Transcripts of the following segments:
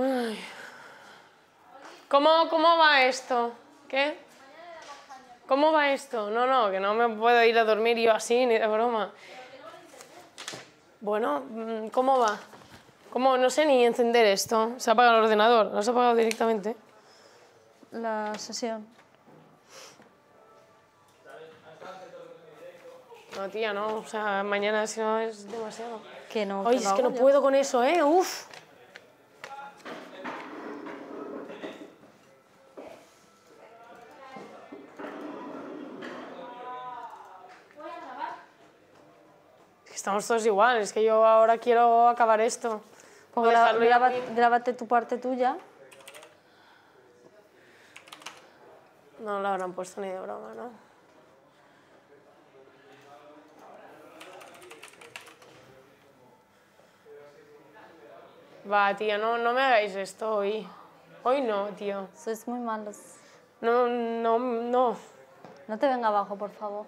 Ay. ¿Cómo va esto? ¿Qué? ¿Cómo va esto? No, no, que no me puedo ir a dormir yo así, ni de broma. Bueno, ¿cómo va? ¿Cómo? No sé ni encender esto. Se ha apagado el ordenador, ¿lo has apagado directamente? La sesión. No, tía, no. O sea, mañana si no es demasiado. Que no. Oye, es que no puedo con eso, ¿eh? Uf. Estamos todos igual, es que yo ahora quiero acabar esto. Pues grábate tu parte tuya. No la habrán puesto ni de broma, ¿no? Va, tío, no me hagáis esto hoy. Hoy no, tío. Sois muy malos. No. No te venga abajo, por favor.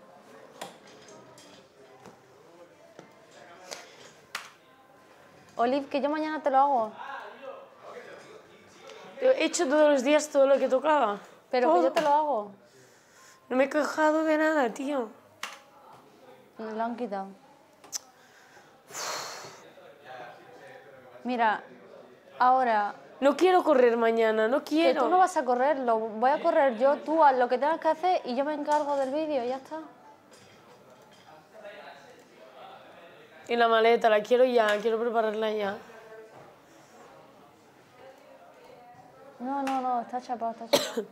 Oliv, que yo mañana te lo hago. He hecho todos los días todo lo que tocaba. Pero todo. Que yo te lo hago. No me he quejado de nada, tío. Me lo han quitado. Mira, ahora... No quiero correr mañana, no quiero. Que tú no vas a correrlo, voy a correr yo, tú haz lo que tengas que hacer y yo me encargo del vídeo, ya está. Y la maleta, la quiero ya, quiero prepararla ya. No, está chapado, está chapado.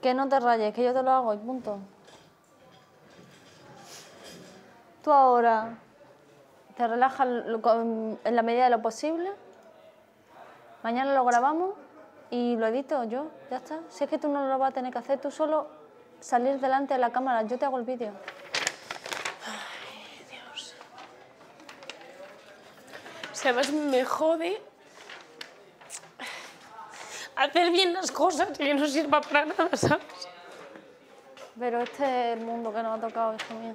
Que no te rayes, que yo te lo hago y punto. Tú ahora te relajas en la medida de lo posible. Mañana lo grabamos y lo edito yo, ya está. Si es que tú no lo vas a tener que hacer, tú solo salir delante de la cámara, yo te hago el vídeo. Además me jode hacer bien las cosas que no sirva para nada, ¿sabes? Pero este es el mundo que nos ha tocado, hijo mío.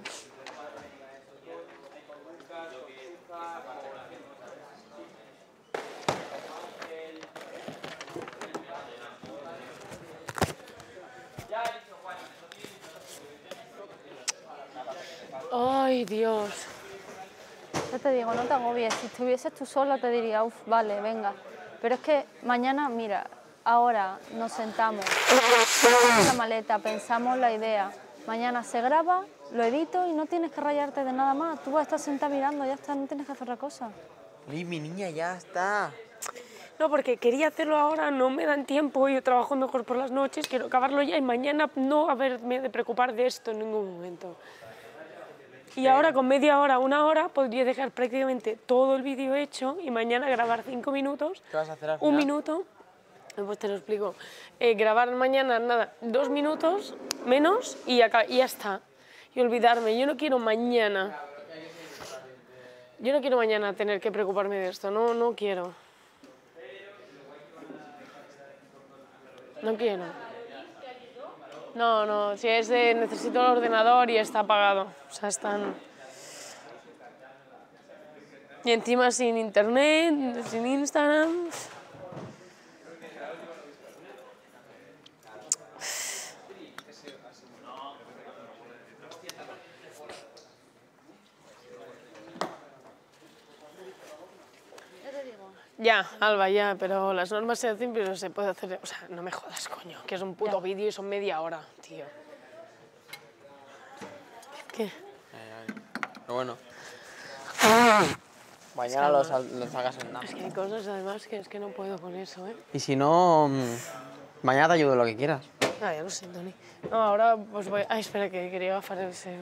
Ay, Dios. Yo te digo, no te agobies, si estuvieses tú sola te diría, uff, vale, venga. Pero es que mañana, mira, ahora nos sentamos, hacemos la maleta, pensamos la idea. Mañana se graba, lo edito y no tienes que rayarte de nada más. Tú vas a estar sentada mirando, ya está, no tienes que hacer otra cosa. Uy, mi niña, ya está. No, porque quería hacerlo ahora, no me dan tiempo, yo trabajo mejor por las noches, quiero acabarlo ya y mañana no haberme de preocupar de esto en ningún momento. Y ahora con media hora, una hora, podría dejar prácticamente todo el vídeo hecho y mañana grabar 5 minutos. ¿Qué vas a hacer al final? 1 minuto, pues te lo explico. Grabar mañana, nada, 2 minutos menos y, acá, y ya está. Y olvidarme, yo no quiero mañana. Yo no quiero mañana tener que preocuparme de esto, no quiero. No quiero. No, si es de necesito el ordenador y está apagado, o sea, están... Y encima sin internet, sin Instagram... Ya, Alba, ya, pero las normas se hacen, pero se puede hacer... O sea, no me jodas, coño, que es un puto vídeo y son media hora, tío. ¿Qué? Pero bueno. Mañana los sacas en nada. Es que hay cosas, además, que es que no puedo con eso, ¿eh? Y si no, mañana te ayudo en lo que quieras. Ah, ya lo sé, Toni. No, ahora pues voy... Ay, espera, que quería bajar ese...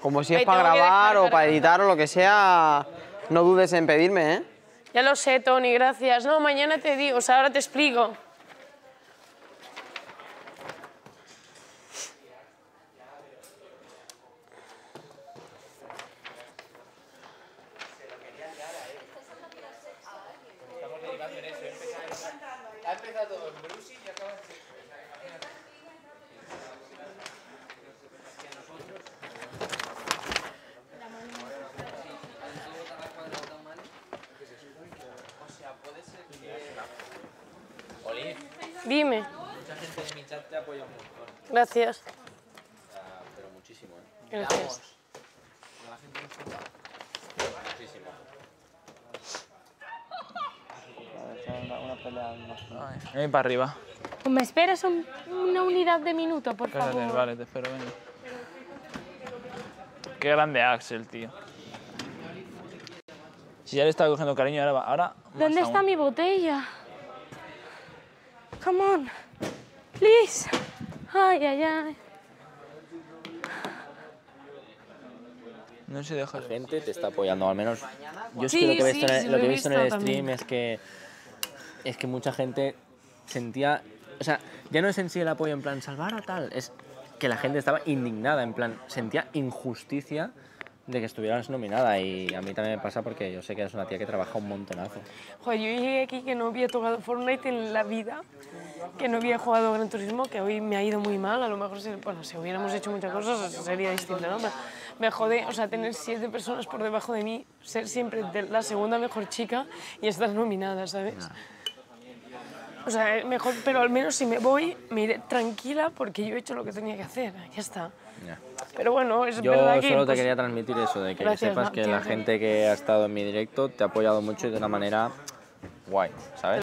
Como si es para grabar o para editar o lo que sea... No dudes en pedirme, ¿eh? Ya lo sé, Toni, gracias. No, mañana te digo, o sea, ahora te explico. Oliv. Dime. Mucha gente de mi chat te apoya un montón. Gracias. Pero muchísimo, ¿eh? Gracias. A la gente nos cuenta. Muchísimo. Una pelea más. Ahí para arriba. Pues me esperas una unidad de minuto, por favor. Espérate, vale, te espero, venga. Qué grande Axel, tío. Si ya le estaba cogiendo cariño, ahora ¿dónde está mi botella? Come on, please. Ay, ay, ay. No se deja. La gente te está apoyando, al menos. Yo es que lo que he visto en el stream es que mucha gente sentía, o sea, ya no es en sí el apoyo en plan salvar a tal, es que la gente estaba indignada, en plan, sentía injusticia de que estuvieras nominada, y a mí también me pasa porque yo sé que eres una tía que trabaja un montonazo. Joder, yo llegué aquí que no había tocado Fortnite en la vida, que no había jugado Gran Turismo, que hoy me ha ido muy mal, a lo mejor si, bueno, si hubiéramos hecho muchas cosas sería distinta, ¿no? Me jode, o sea, tener 7 personas por debajo de mí, ser siempre la segunda mejor chica y estar nominada, ¿sabes? No. O sea, mejor, pero al menos si me voy, me iré tranquila porque yo he hecho lo que tenía que hacer, ya está. Yeah. Pero bueno, es verdad que... Yo solo te quería transmitir eso, de que sepas que la gente que ha estado en mi directo te ha apoyado mucho y de una manera guay, ¿sabes?